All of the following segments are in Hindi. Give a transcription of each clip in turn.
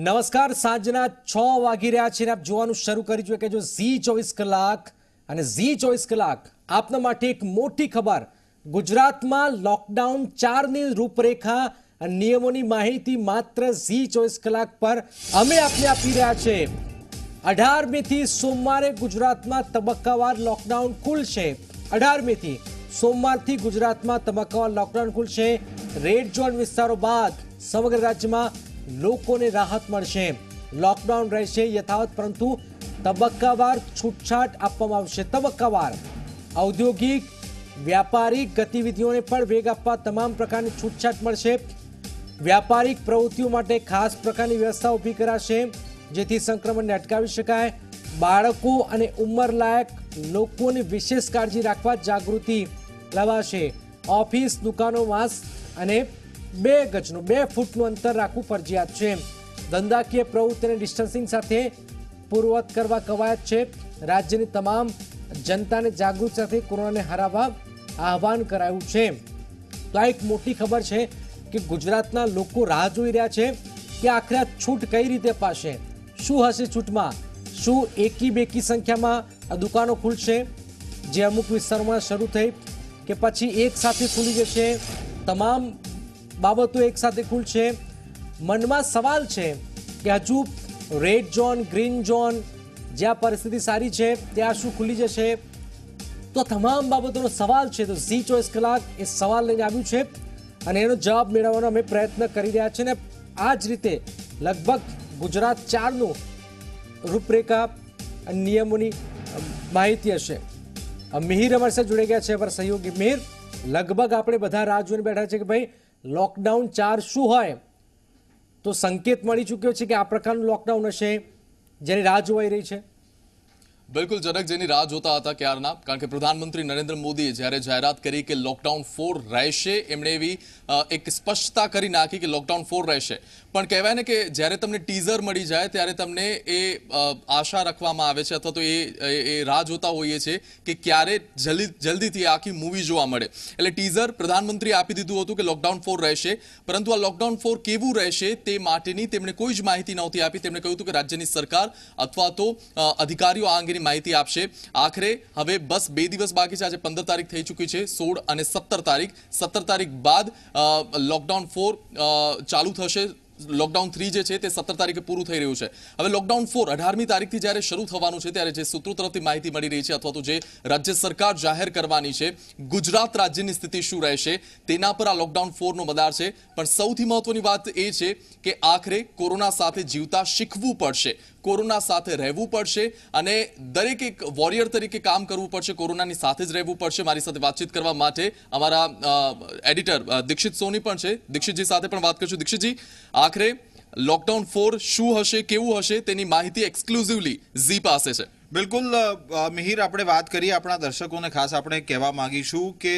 नमस्कार सांजना 6 वागी रह्या छे ने आप जोवानुं शरू करी छे के जो Zee 24 कलाक आपना माटे एक मोटी खबर। गुजरात में लॉकडाउन 4 नी रूपरेखा नियमोनी माहिती मात्र Zee 24 कलाक पर अमे आपने आपी रह्या छे। 18 मे थी सोमवारे गुजरात में तबक्कावार लॉकडाउन खुलशे। 18 मे थी सोमवारथी गुजरात में तबक्कावार लॉकडाउन खुलशे। रेड जोन विस्तारों बाद समग्र राज्य में लोगों ने राहत मळशे। लॉकडाउन रहेशे यथावत, परंतु तबक्कावार छूटछाट आपवामां आवशे। तबक्कावार औद्योगिक व्यापारिक गतिविधिओने पर वेग आपवा तमाम प्रकारनी छूटछाट मळशे। व्यापारिक प्रवृत्तिओ माटे खास प्रकारनी व्यवस्था ऊभी कराशे जेथी संक्रमणने अटकावी शकाय। बाळको अने उंमरलायक लोकोने विशेष काळजी राखवा जागृति लावाशे। ऑफिस दुकानों मास्क अने 2 गजनुं 2 फूटनुं अंतर राखवुं फरजियात छे। धंधाकीय प्रवृत्तिने डिस्टन्सिंग साथे पूर्ववत करवा कवायत छे। राज्यनी तमाम जनताने जागृत साथे कोरोनाने हराववा आह्वान करायुं छे। तो आ एक मोटी खबर छे कि गुजरातना लोको राह जोई रह्या छे कि आखरे छूट कई रीते अपाशे, शुं हशे छूटमां, शुं एकी बेकी संख्यामां दुकानों खुलशे जे अमुक विस्तारोमां शरू थई के पछी एक साथे खुली जशे, तमाम बाबतो एक साथे खुलशे। मनमा सवाल छे कि हजू रेड जोन ग्रीन जोन ज्यां परिस्थिति सारी छे त्यां शुं खुली जशे। तो तमाम बाबतोनो सवाल छे। तो Zee 24 कलाक ए सवाल लईने आव्युं छे अने एनो जवाब मेळवવાનો અમે પ્રયત્ન કરી રહ્યા છે ને आज रीते लगभग गुजरात 4 नो रूपरेखा नियमोनी माहिती हशे। मिहिर अमर से जुड़े गया है पर सहयोगी मिहिर, लगभग आपणे बधा राह जोईने बैठा छे कि भाई लॉकडाउन 4 शुं होय, तो संकेत मळी चूक्यो छे कि आ प्रकारनुं लॉकडाउन हशे जेनी राह जोवाई रही छे। बिल्कुल जनक, जेनी राह जोता हता क्यारना, कारण के प्रधानमंत्री नरेन्द्र मोदीए ज्यारे जाहेरात करी के लॉकडाउन 4 रहेशे, एमणे एवी एक स्पष्टता करी नाखी कि लॉकडाउन 4 रहेशे। पण कहेवाय ने के ज्यारे तमने टीजर मळी जाय त्यारे तमने ए आशा रखवामां आवे छे अथवा तो ए राह जोता होईए छे कि क्यारे जल्दीथी आखी मूवी जोवा मळे। एटले टीजर प्रधानमंत्री आपी दीधुं हतुं कि लॉकडाउन 4 रहेशे, परंतु आ लॉकडाउन 4 केवुं रहेशे ते माटेनी तेमणे कोई ज माहिती नहोती आपी। तेमणे कह्युं हतुं कि राज्यनी सरकार अथवा तो अधिकारीओ आ अंगेनी माहिती आपशे। आखरे हवे बस 2 दिवस बाकी छे, आज 15 तारीख थई चूकी छे, 16 અને 17 તારીख। 17 તારીખ बाद लॉकडाउन 4 चालू थशे। लॉकडाउन 3 जे छे ते 17 तारीखे पूरुं थई रह्युं छे। हवे लॉकडाउन 4 18મી તારીખથી જ્યારે શરૂ થવાનું છે ત્યારે જે સૂત્રો તરફથી માહિતી મળી રહી છે અથવા તો જે રાજ્ય સરકાર જાહેર કરવાની છે ગુજરાત રાજ્યની સ્થિતિ શું રહેશે તેના પર આ લૉકડાઉન 4 નો મદાર છે। પણ સૌથી મહત્વની વાત એ છે કે આખરે કોરોના સાથે જીવતા શીખવું પડશે, કોરોના સાથે રહેવું પડશે અને દરેક એક વોરિયર તરીકે કામ કરવું પડશે, કોરોનાની સાથે જ રહેવું પડશે। મારી સાથે વાતચીત કરવા માટે અમારા એડિટર દીક્ષિત સોની પણ છે, દીક્ષિતજી સાથે પણ વાત કરશું। દીક્ષિતજી, आखरे लॉकडाउन 4 शू हशे, केवुं हशे तेनी माहिती एक्सक्लुझिवली Zee पासे छे। बिल्कुल मिहिर, आपणे वात करीए आपणा दर्शकोने, खास आपणे कहेवा मांगीशुं के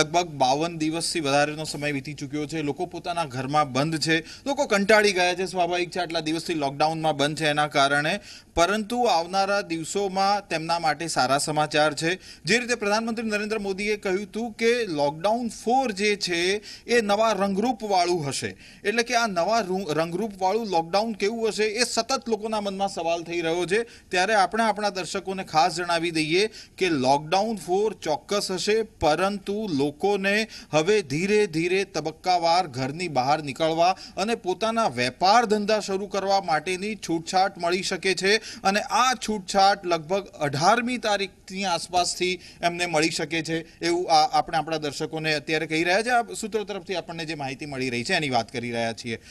लगभग 52 દિવસथी वधारेनो समय वीती चूक्यो छे। लोको पोताना घरमां बंद छे, लोको कंटाळी गया छे, स्वाभाविक छे आटला दिवसथी लॉकडाउनमां बंद छे एना कारणे। परंतु आवनारा दिवसोमां तेमना माटे सारा समाचार छे। जे रीते प्रधानमंत्री नरेन्द्र मोदीए कह्युं हतुं के लॉकडाउन 4 जे छे ए नवा रंगरूपवाळुं हशे, एटले के आ नवा रंगरूपवाळुं लॉकडाउन केवुं हशे ए सतत लोकोना मनमा सवाल थई रह्यो छे। त्यारे आपणे आपणा दर्शकोने खास जणावी दઈએ કે लॉकडाउन 4 ચોક્કસ હશે, પરંતુ લોકોને હવે ધીરે ધીરે તબક્કાવાર ઘરની બહાર નીકળવા અને પોતાના વેપાર ધંધા શરૂ કરવા માટેની છૂટછાટ મળી શકે છે અને આ છૂટછાટ લગભગ 18મી તારીખની આસપાસથી એમને મળી શકે છે એવું આપણે આપણા દર્શકોને અત્યારે કહી રહ્યા છે। આ સૂત્રો તરફથી આપણને જે માહિતી મળી રહી છે એની વાત કરી રહ્યા છીએ।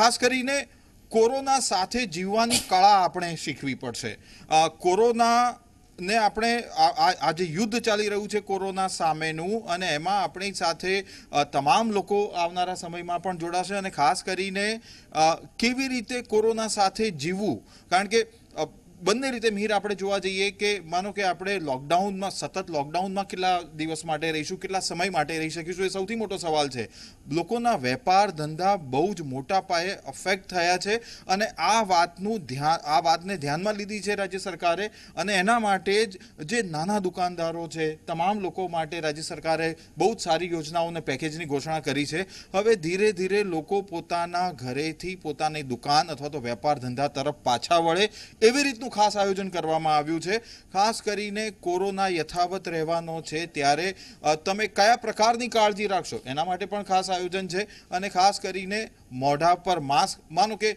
ખાસ કરીને कोरोना साथे जीववानी कला आपणे शीखवी पड़शे। कोरोना ने अपने आज युद्ध चाली रह्युं छे कोरोना सामेनुं अने एमां आपणी साथे तमाम लोको आवनारा समयमां पण जोड़ाशे अने खास करीने केवी रीते कोरोना साथे जीववुं, कारण के बंने रीते मीर आपणे जोवा जईए के मानो के आपणे लॉकडाउन में सतत लॉकडाउन में केटला दिवस माटे रहीशुं, केटला समय माटे रही शकीशुं, ए सौथी मोटो सवाल छे। लोकोना वेपार धंधा बहु ज मोटा पाये अफेक्ट थया छे अने आ वातने ध्यानमां लीधी छे राज्य सरकारे अने एना माटे ज जे नाना दुकानदारो छे तमाम लोको माटे राज्य सरकारे बहु ज सारी योजनाओने पेकेजनी घोषणा करी छे। हवे धीरे धीरे लोको पोताना घरेथी पोतानी दुकान अथवा तो वेपार धंधा तरफ पाछा वळे एवी रीतनुं खास आयोजन करवामां आव्युं छे। खास करीने कोरोना यथावत रहेवानो छे त्यारे तमे कया प्रकारनी काळजी राखशो एना माटे पण खास आयोजन छे अने खास करीने मोढा पर मास्क, मानो के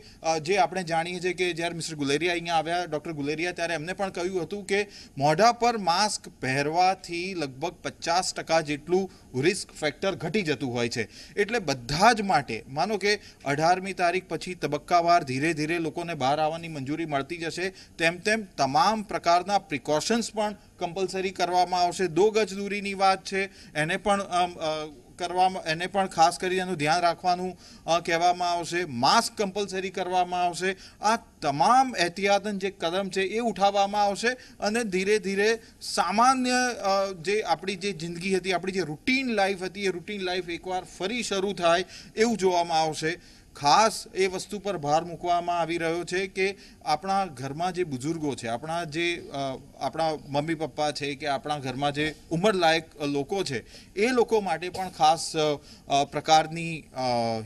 जे आपणे जाणीए छे के ज्यारे मिस्टर गुलेरिया अहींया आव्या, डॉक्टर गुलेरिया, त्यारे एमने पण कह्युं हतुं के मोढा पर मास्क पहेरवाथी लगभग 50% जेटलुं रिस्क फेक्टर घटी जतुं होय छे। एटले बधा ज माटे मानो के 18मी तारीख पछी तबक्कावार धीरे धीरे लोकोने बहार आववानी मंजूरी मळती जशे तेम तेम तमाम प्रकारना प्रिकॉशन्स पण कंपलसरी करवामां आवशे। 2 गज दूरीनी वात छे एने पण खास करीने ध्यान राखवानुं कहेवामां आवशे। मास्क कंपलसरी करवामां आवशे। आ तमाम एहतियातन जे कदम छे ए उठावामां आवशे अने धीरे धीरे सामान्य जे आपणी जे जिंदगी हती, आपणी जे रूटीन लाइफ हती, ए रूटीन लाइफ एकवार फरी शरू थाय एवुं जोवामां आवशे। खास ए वस्तु पर भार मूकवामां आवी रह्यो छे के आपणा घरमां जे बुजुर्गो छे, आपणा मम्मी पप्पा छे के आपणा घरमां जे उंमरलायक लोको छे ए लोको माटे पण खास प्रकारनी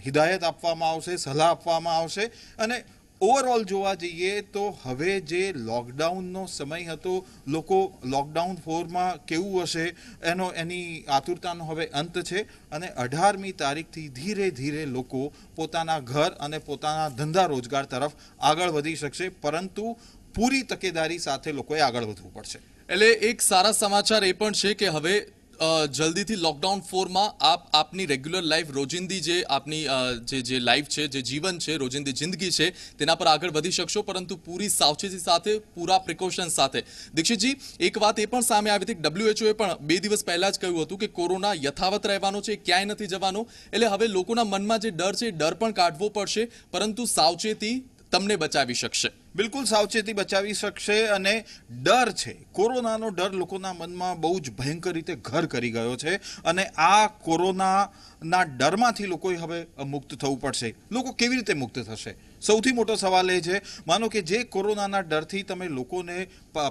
हिदायत आपवामां आवशे, सलाह आपवामां आवशे। अने ओवरऑल जोवा जईए तो हवे जे लॉकडाउननो समय हतो, लोको लॉकडाउन 4 में केवुं हशे एनो एनी आतुरतानो हवे अंत छे अने 18मी तारीखथी धीरे धीरे लोको पोताना घर अने पोताना धंधा रोजगार तरफ आगळ वधी शकशे, परंतु पूरी तकेदारी साथे लोकोए आगळ वधवुं पडशे। एटले एक सारा समाचार ए पण छे के हवे जल्दी थी लॉकडाउन 4 में आप आपनी रेग्युलर लाइफ रोजिंदी जे आपनी जे लाइफ है, जे जीवन है, रोजिंदी जिंदगी है तेना पर आगे बढ़ी शकशो, परंतु पूरी सावचेती साथ पूरा प्रिकॉशन साथ। दीक्षित जी, एक बात ए पण सामे आवी थी, WHO पण 2 दिवस पहला ज कह्युं हतुं के कोरोना यथावत रहेवानो छे, क्यांय नथी जवानो, एटले हवे लोकोना मनमा जे डर छे डर पण काढवो पड़शे, परंतु सावचेती तमने बचावी शकशे। बिल्कुल सावचेती बचावी शकशे। अने डर छे, कोरोनानो डर लोकोना मनमा बहु ज भयंकर रीते घर करी गयो छे अने आ कोरोनाना डरमांथी लोकोए हवे मुक्त थवुं पड़शे। लोको केवी रीते मुक्त थशे सौथी मोटो सवाल ए छे। मानो के जे कोरोनाना डरथी तमे लोकोने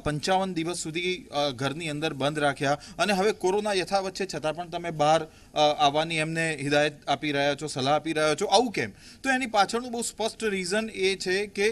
55 दिवस सुधी घरनी अंदर बंद राख्या अने हवे कोरोना यथावत छे छतां पण तमे बहार आववानी एमने हिदायत आपी रह्या छो, सलाह आपी रह्या छो, आवुं केम? तो एनी पाछळनुं बहु स्पष्ट રીઝન એ છે કે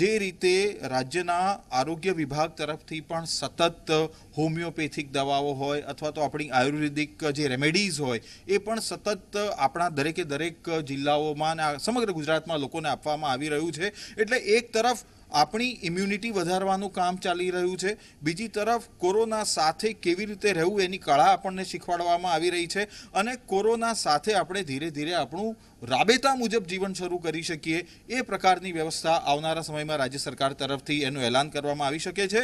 जे रीते राज्यना आरोग्य विभाग तरफथी पण सतत होमियोपेथिक दवाओ होय अथवा तो अपनी आयुर्वेदिक जे रेमेडीज होय ए पण सतत आपणा दरेके दरेक जिल्लाओमां समग्र गुजरातमां लोकोने आपवामां आवी रह्युं छे। एटले एक तरफ अपनी इम्यूनिटी वधारवानुं काम चाली रह्युं छे, बीजी तरफ कोरोना साथे केवी रीते रहेवुं एनी कला आपणने शीखवाडवामां आवी रही छे अने कोरोना साथे आपणे धीरे धीरे आपणुं राबेता मुजब जीवन शुरू करी शकीए ए प्रकारनी व्यवस्था आवनारा समयमां राज्य सरकार तरफथी एनुं ऐलान करवामां आवी शके छे।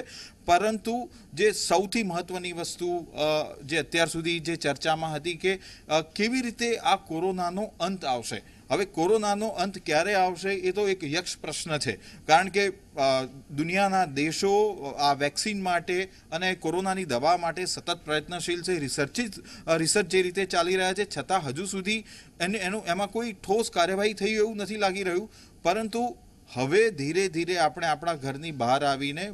परंतु जे सौथी महत्वनी वस्तु जे अत्यार सुधी जे चर्चामां हती के केवी रीते आ कोरोनानो अंत आवशे, हवे कोरोनानो अंत क्यारे आवशे ए तो एक यक्ष प्रश्न छे, कारण के दुनियाना देशो आ वेक्सिन माटे अने कोरोनानी दवा माटे सतत प्रयत्नशील छे। रिसर्च जे रीते चाली रह्या छे छतां हजू सुधी एमां कोई ठोस कार्यवाही थई एवुं नथी लागी रह्युं, परंतु हवे धीरे धीरे आपणे आपणा घरनी बहार आवीने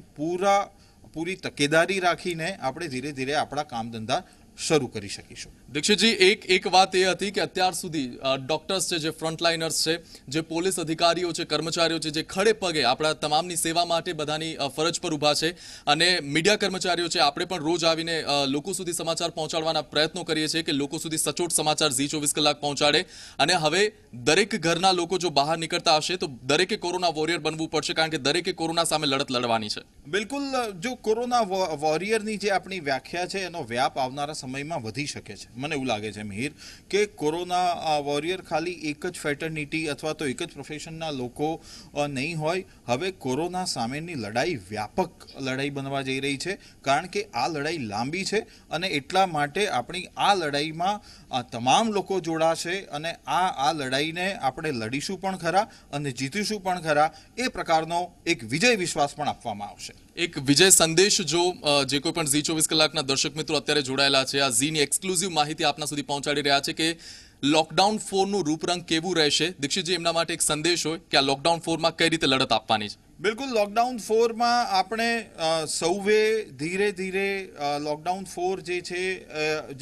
पूरी तकेदारी राखीने आपणे धीरे धीरे आपणा काम धंधा शुरू करी शकीशुं। दीक्षित जी, एक बात ए हती के अत्यार सुधी डॉक्टर्स छे, जे फ्रंटलाइनर्स छे, जे पोलीस अधिकारीओ छे, कर्मचारीओ छे, जे खड़े पगे आपणा तमामनी सेवा माटे बधानी फरज पर ऊभा छे अने मीडिया कर्मचारीओ छे, आपणे पण रोज आवीने लोको सुधी समाचार पहोंचाडवाना प्रयत्नो करीए छे के लोको सुधी सचोट समाचार Zee 24 કલાક पहोंचाडे अने हवे दरेक घरना लोको जो बहार नीकळता हशे तो दरेके कोरोना वोरियर बनवुं पडशे, कारण के दरेके कोरोना सामे लड़त लड़वानी छे। बिल्कुल, जो कोरोना वोरियरनी जे आपणी व्याख्या छे एनो व्याप आवनारा સમયમાં વધી શકે છે। મને એવું લાગે છે મિહિર કે કોરોના વોરિયર ખાલી એક જ ફેટર્નિટી અથવા તો એક જ પ્રોફેશનના લોકો નહીં હોય. હવે કોરોના સામેની લડાઈ વ્યાપક લડાઈ બનવા જઈ રહી છે કારણ કે આ લડાઈ લાંબી છે અને એટલા માટે આપણી આ લડાઈમાં તમામ લોકો જોડાશે અને આ લડાઈને આપણે લડીશું પણ ખરા અને જીતીશું પણ ખરા એ પ્રકારનો એક વિજય વિશ્વાસ પણ આપવામાં આવશે. एक विजय संदेश जो जे कोई पण जी 24 કલાકના दर्शक मित्रों अत्यारे जोड़ायेला छे आ ઝી ની एक्सक्लूसिव माहिती आपना सुधी पहोंचाडी रह्या छे के लॉकडाउन 4 नुं रूपरंग केवुं रहेशे. दीक्षितजी एमना माटे एक संदेश होय के आ लॉकडाउन 4 मां कई रीते लड़त आपवानी छे. बिल्कुल लॉकडाउन 4 में आपणे सौए धीरे धीरे लॉकडाउन 4 जे छे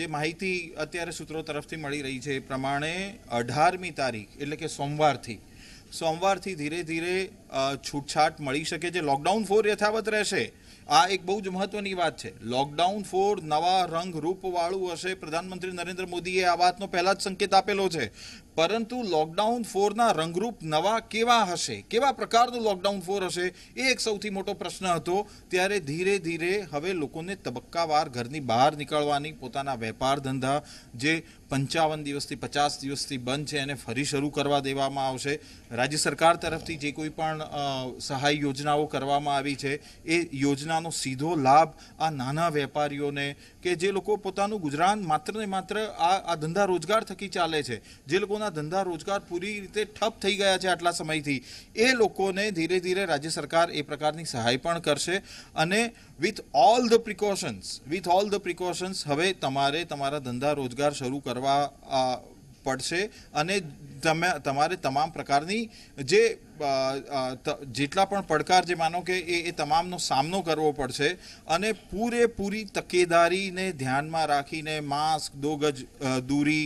जे माहिती अत्यारे सूत्रों तरफथी मळी रही छे प्रमाणे 18मी तारीख एटले के सोमवार थी धीरे धीरे छूटछाट मळी शके जे लॉकडाउन 4 यथावत रहेशे. आ एक बहु ज महत्वनी बात है. लॉकडाउन 4 नवा रंग रूपवाळू हशे. प्रधानमंत्री नरेन्द्र मोदीए आ वातनो पहला ज संकेत आपेलो छे परंतु लॉकडाउन 4 ना रंगरूप नवा केवा हशे, केवा प्रकारनो लॉकडाउन 4 हशे ए एक सौथी मोटो प्रश्न हतो. त्यारे धीरे धीरे हवे लोकोने तबक्कावार घरनी बहार नीकळवानी, पोताना वेपार धंधा जे 55 दिवसथी 50 दिवसथी बंध छे एने फरी शरू करवा देवामां आवशे. राज्य सरकार तरफथी जे कोई पण सहाय योजनाओ करवामां आवी छे ए योजनानो सीधो लाभ आ नाना वेपारीओने के जे लोको पोतानुं गुजरान मात्र ने मात्र आ धंधा रोजगार थकी चाले छे, जे लोको धंधा रोजगार पूरी रीते ठप थई गया छे आटला समयथी ए लोकोने धीरे धीरे राज्य सरकार ए प्रकारनी सहाय पण करशे अने विथ ऑल ध प्रिकॉशन्स हवे तमारे तमारा धंधा रोजगार शरू करवा पड़शे अने तमारे तमाम प्रकारनी जे जेटला पण पड़कार जे मानो के ए तमामनो सामनो करवो पड़शे अने पूरेपूरी तकेदारीने ध्यानमां राखीने मास्क, 2 गज दूरी,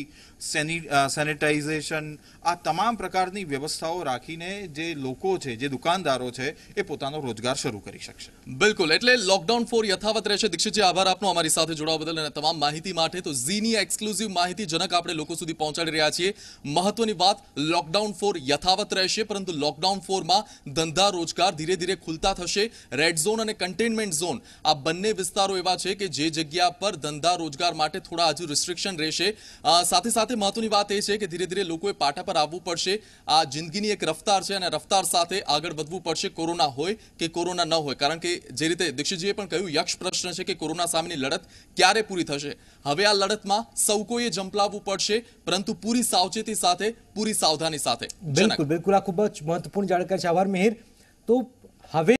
सेनिटाइजेशन आ तमाम प्रकारनी व्यवस्थाओं राखीने जे लोको छे, जे दुकानदारों छे ए पोतानो रोजगार शरू करी शकशे. बिल्कुल एटले लॉकडाउन 4 यथावत रहेशे. दीक्षितजी आभार आपनो अमारी साथे जोड़वा बदल अने तमाम माहिती माटे. तो ઝી ની एक्सक्लूसिव माहिती जनक आपणे लोको सुधी पहोंचाडी रह्या छीए. महत्वनी वात लॉकडाउन 4 यथावत रहेशे परंतु लॉकडाउन 4 में धंधा रोजगार धीरे धीरे खुलता थशे. रेड झोन और कंटेनमेंट झोन आ बंने विस्तारों एवा छे के जे जग्या पर धंधा रोजगार माटे थोड़ा हजू रिस्ट्रिक्शन रहेशे. साथे साथे महत्वनी बात ए छे के धीरे धीरे लोकोए पाटा पर आववू पड़शे. आ जिंदगीनी एक रफ्तार छे अने रफ्तार साथे आगळ वधवू पड़शे, कोरोना होय के कोरोना न होय. कारण के जे रीते दीक्षितजीए पण कह्युं यक्ष प्रश्न छे के कोरोना सामेनी लड़त क्यारे पूरी थशे. हवे आ लड़तमां सौ कोईए जंपलाववू पड़शे परंतु पूरी सावचेती साथे, पूरी सावधानी साथे. बिल्कुल बिल्कुल आ खूब महत्वपूर्ण जानकारी. आभार मिहिर. तो हवे